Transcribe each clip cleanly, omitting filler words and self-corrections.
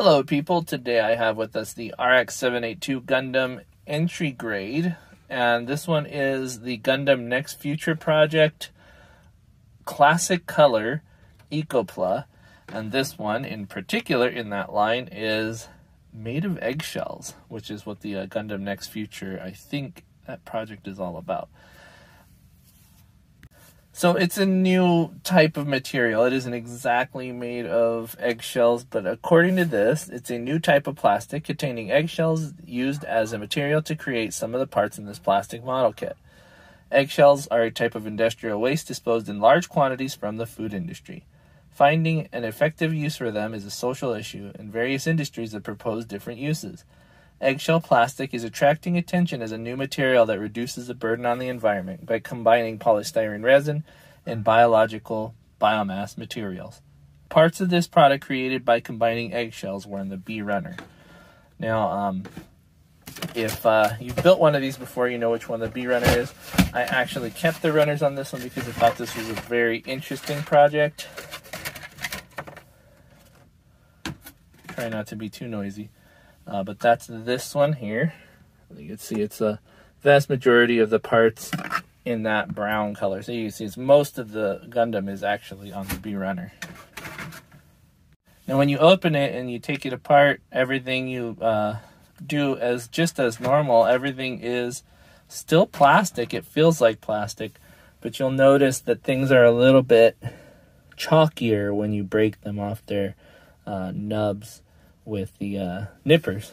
Hello people, today I have with us the RX-78-2 Gundam Entry Grade, and this one is the Gundam Next Future Project Classic Color Ecopla, and this one in particular in that line is made of eggshells, which is what the Gundam Next Future, I think that project is all about. So it's a new type of material. It isn't exactly made of eggshells, but according to this, it's a new type of plastic containing eggshells used as a material to create some of the parts in this plastic model kit. Eggshells are a type of industrial waste disposed in large quantities from the food industry. Finding an effective use for them is a social issue, and various industries have proposed different uses. Eggshell plastic is attracting attention as a new material that reduces the burden on the environment by combining polystyrene resin and biological biomass materials. Parts of this product created by combining eggshells were in the B Runner. Now, if you've built one of these before, you know which one the B Runner is. I actually kept the runners on this one because I thought this was a very interesting project. Try not to be too noisy. But that's this one here. You can see it's a vast majority of the parts in that brown color. So you can see it's most of the Gundam is actually on the B Runner. Now when you open it and you take it apart, everything you do as just as normal, everything is still plastic. It feels like plastic, but you'll notice that things are a little bit chalkier when you break them off their nubs with the nippers,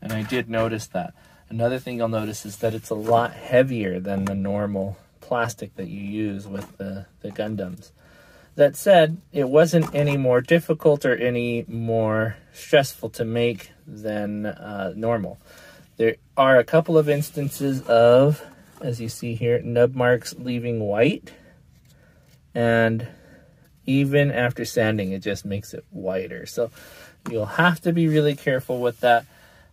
and I did notice that. Another thing you'll notice is that it's a lot heavier than the normal plastic that you use with the Gundams. That said, it wasn't any more difficult or any more stressful to make than normal. There are a couple of instances of, as you see here, nub marks leaving white, and even after sanding, it just makes it whiter. So you'll have to be really careful with that,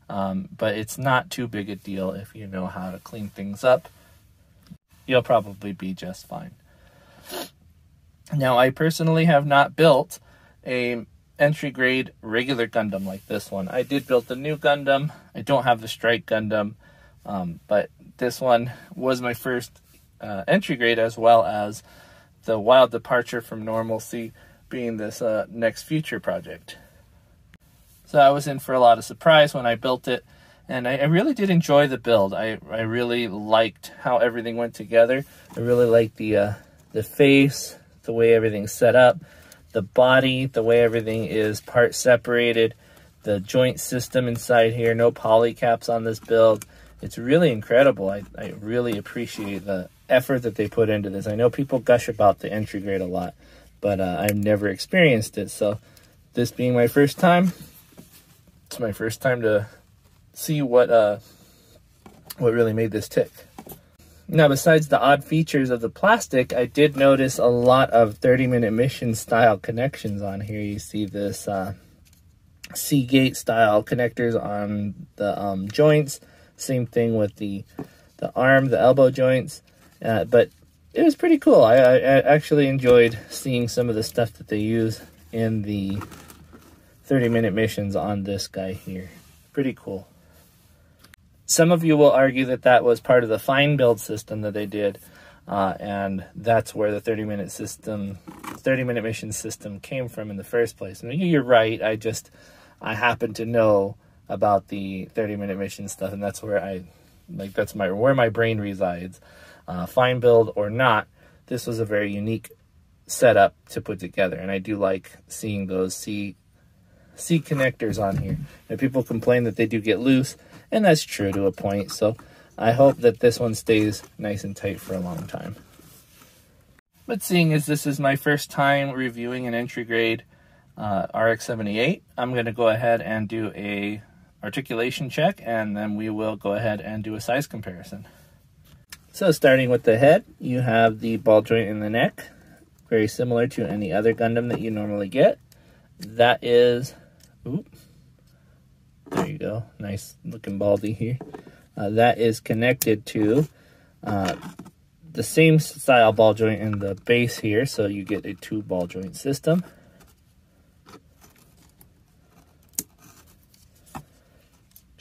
but it's not too big a deal if you know how to clean things up. You'll probably be just fine. Now, I personally have not built a entry grade regular Gundam like this one. I did build the new Gundam. I don't have the Strike Gundam, but this one was my first entry grade, as well as the wild departure from normalcy being this Next Future project. So I was in for a lot of surprise when I built it, and I really did enjoy the build. I really liked how everything went together. I really liked the face, the way everything's set up, the body, the way everything is part separated, the joint system inside here, no poly caps on this build. It's really incredible. I really appreciate the effort that they put into this. I know people gush about the entry grade a lot, but I've never experienced it. So this being my first time, it's my first time to see what really made this tick. Now, besides the odd features of the plastic, I did notice a lot of 30 Minute Mission style connections on here. You see this Seagate style connectors on the joints. Same thing with the arm, the elbow joints. But it was pretty cool. I actually enjoyed seeing some of the stuff that they use in the 30 Minute Missions on this guy here. Pretty cool. Some of you will argue that that was part of the Fine Build system that they did, and that's where the 30 Minute Mission system came from in the first place. And you're right, I happen to know about the 30 Minute Mission stuff, and that's where where my brain resides. Fine Build or not, this was a very unique setup to put together, and I do like seeing those C connectors on here. Now, people complain that they do get loose, and that's true to a point, so I hope that this one stays nice and tight for a long time. But seeing as this is my first time reviewing an entry grade RX-78, I'm going to go ahead and do a articulation check, and then we will go ahead and do a size comparison. So starting with the head, you have the ball joint in the neck, very similar to any other Gundam that you normally get. That is, there you go, nice looking baldy here. That is connected to the same style ball joint in the base here, so you get a two ball joint system.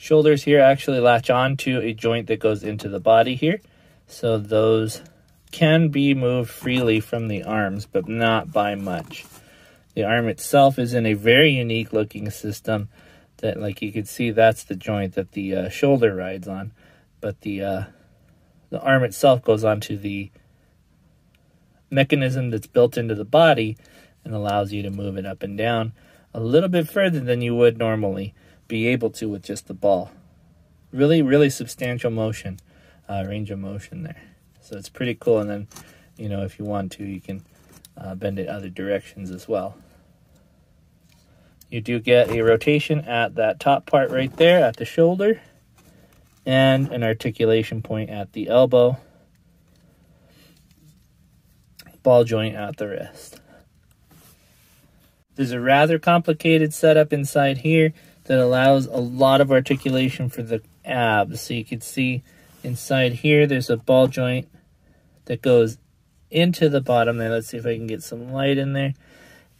shoulders here actually latch on to a joint that goes into the body here. So those can be moved freely from the arms, but not by much. The arm itself is in a very unique looking system that, like you can see, that's the joint that the shoulder rides on. But the arm itself goes onto the mechanism that's built into the body and allows you to move it up and down a little bit further than you would normally be able to with just the ball. Really, really substantial motion, range of motion there. So it's pretty cool. And then, you know, if you want to, you can bend it other directions as well. You do get a rotation at that top part right there at the shoulder and an articulation point at the elbow. Ball joint at the wrist. There's a rather complicated setup inside here that allows a lot of articulation for the abs. So you can see inside here there's a ball joint that goes into the bottom there. Let's see if I can get some light in there.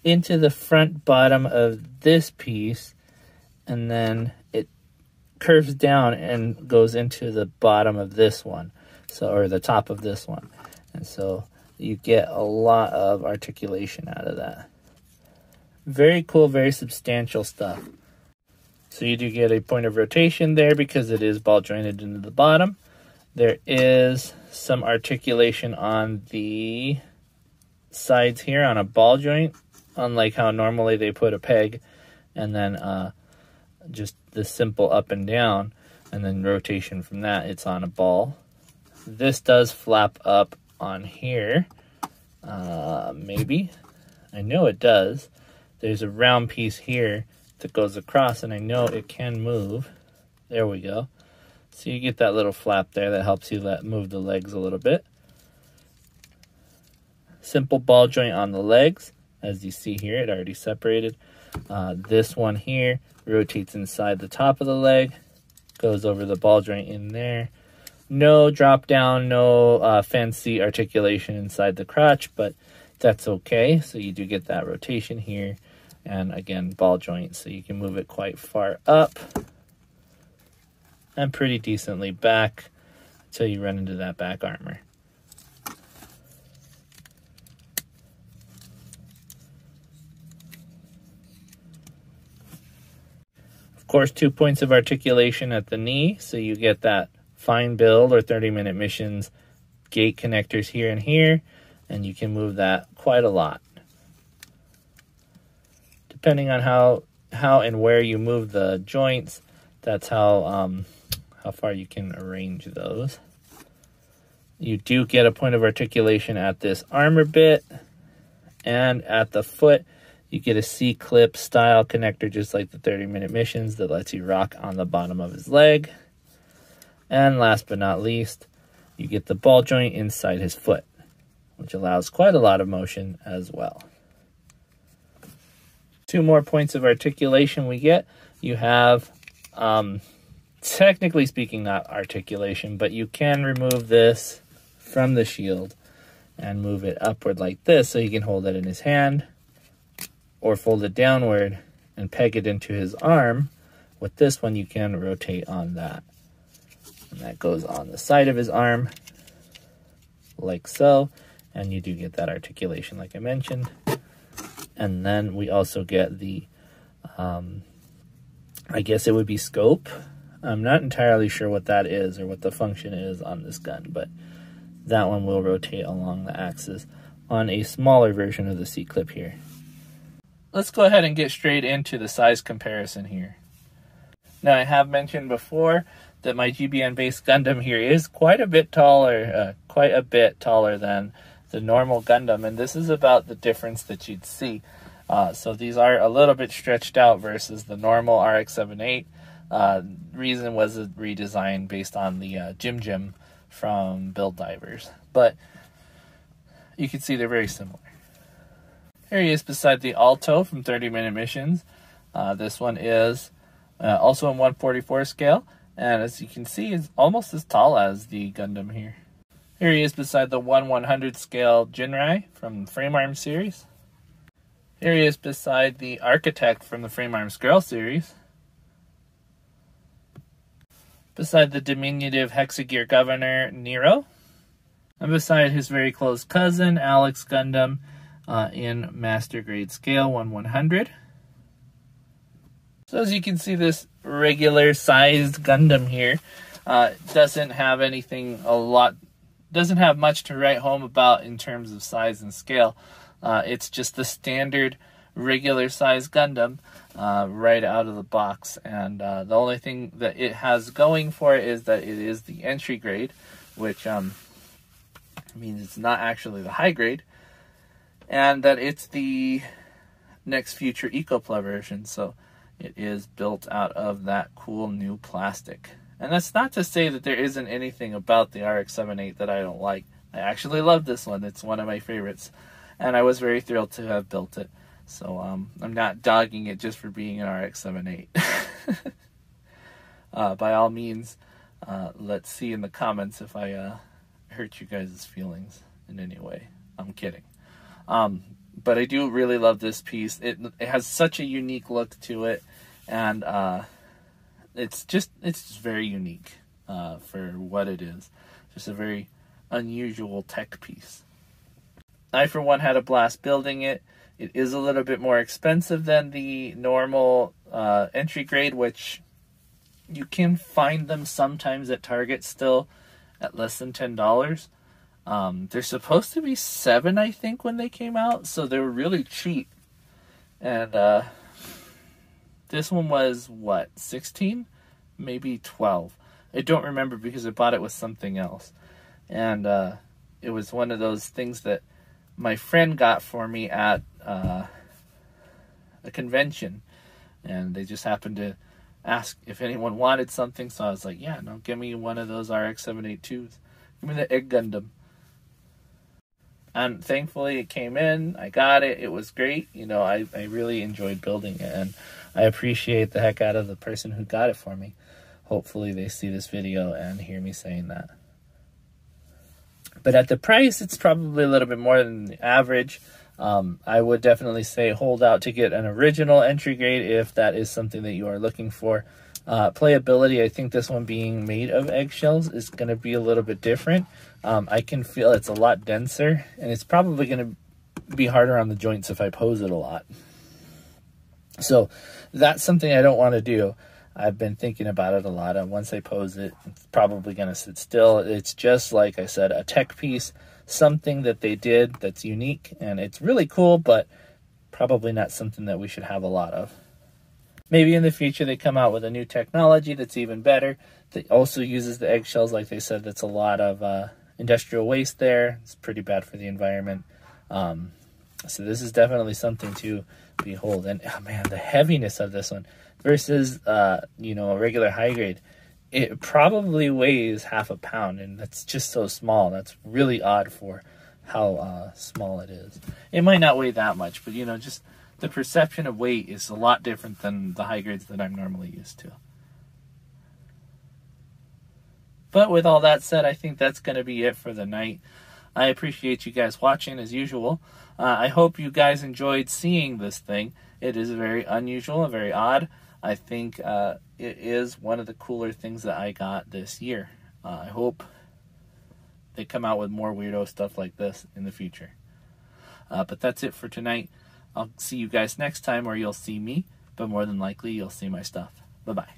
Into the front bottom of this piece, and then it curves down and goes into the bottom of this one, so, or the top of this one. And so you get a lot of articulation out of that. Very cool, very substantial stuff. So you do get a point of rotation there because it is ball jointed into the bottom. There is some articulation on the sides here on a ball joint, unlike how normally they put a peg and then just the simple up and down and then rotation from that. It's on a ball. This does flap up on here, maybe. I know it does. There's a round piece here that goes across, and I know it can move. There we go. So you get that little flap there that helps you move the legs a little bit. Simple ball joint on the legs. As you see here, it already separated. This one here rotates inside the top of the leg, goes over the ball joint in there. No drop down, no fancy articulation inside the crotch, but that's okay. So you do get that rotation here. And again, ball joint, so you can move it quite far up and pretty decently back until you run into that back armor. Of course, 2 points of articulation at the knee, so you get that Fine Build or 30 Minute Missions gate connectors here and here, and you can move that quite a lot. Depending on how and where you move the joints, that's how far you can arrange those. You do get a point of articulation at this armor bit, and at the foot, you get a C-clip style connector, just like the 30 Minute Missions, that lets you rock on the bottom of his leg. And last but not least, you get the ball joint inside his foot, which allows quite a lot of motion as well. 2 more points of articulation we get. You have, technically speaking, not articulation, but you can remove this from the shield and move it upward like this, so you can hold it in his hand or fold it downward and peg it into his arm. With this one, you can rotate on that. And that goes on the side of his arm, like so. And you do get that articulation, like I mentioned. And then we also get the, I guess it would be scope. I'm not entirely sure what that is or what the function is on this gun, but that one will rotate along the axis on a smaller version of the C-clip here. Let's go ahead and get straight into the size comparison here. Now, I have mentioned before that my GBN-based Gundam here is quite a bit taller than the normal Gundam, and this is about the difference that you'd see. So these are a little bit stretched out versus the normal RX-78. Reason was a redesign based on the Jim from Build Divers, but you can see they're very similar. Here he is beside the Alto from 30 Minute Missions. This one is also in 1/44 scale, and as you can see, it's almost as tall as the Gundam here. Here he is beside the 1/100 scale Jinrai from the Frame Arms series. Here he is beside the Architect from the Frame Arms Girl series. beside the diminutive Hexagear Governor Nero, and beside his very close cousin, Alex Gundam, in Master Grade Scale 1/100. So as you can see, this regular sized Gundam here doesn't have anything a lot, doesn't have much to write home about in terms of size and scale. It's just the standard regular size Gundam right out of the box. And the only thing that it has going for it is that it is the entry grade, which means it's not actually the high grade, and that it's the Next Future Ecopla version. So it is built out of that cool new plastic. And that's not to say that there isn't anything about the RX-78 that I don't like. I actually love this one. It's one of my favorites, and I was very thrilled to have built it. So I'm not dogging it just for being an RX-78. By all means, let's see in the comments if I hurt you guys' feelings in any way. I'm kidding. But I do really love this piece. It has such a unique look to it, and it's just very unique for what it is. Just a very unusual tech piece. I, for one, had a blast building it. It is a little bit more expensive than the normal entry grade, which you can find them sometimes at Target still at less than $10. They're supposed to be $7, I think, when they came out, so they were really cheap. And this one was, what, $16? Maybe $12. I don't remember because I bought it with something else. And it was one of those things that my friend got for me at a convention, and they just happened to ask if anyone wanted something. So I was like, yeah, no, give me one of those RX-78-2s. Give me the Egg Gundam. And thankfully it came in, I got it, it was great. You know, I really enjoyed building it, and I appreciate the heck out of the person who got it for me. Hopefully they see this video and hear me saying that. But at the price, it's probably a little bit more than the average. I would definitely say hold out to get an original entry grade if that is something that you are looking for. Playability, I think this one being made of eggshells is going to be a little bit different. I can feel it's a lot denser, and it's probably going to be harder on the joints if I pose it a lot. So that's something I don't want to do. I've been thinking about it a lot, and once I pose it, it's probably going to sit still. It's just, like I said, a tech piece, something that they did that's unique, and it's really cool, but probably not something that we should have a lot of. Maybe in the future they come out with a new technology that's even better, that also uses the eggshells. Like they said, that's a lot of industrial waste there. It's pretty bad for the environment. So this is definitely something to behold. And, oh man, the heaviness of this one versus, you know, a regular high grade, it probably weighs half a pound, and that's just so small. That's really odd for how small it is. It might not weigh that much, but, you know, just the perception of weight is a lot different than the high grades that I'm normally used to. But with all that said, I think that's going to be it for the night. I appreciate you guys watching, as usual. I hope you guys enjoyed seeing this thing. It is very unusual and very odd. I think it is one of the cooler things that I got this year. I hope they come out with more weirdo stuff like this in the future. But that's it for tonight. I'll see you guys next time, or you'll see me, but more than likely you'll see my stuff. Bye-bye.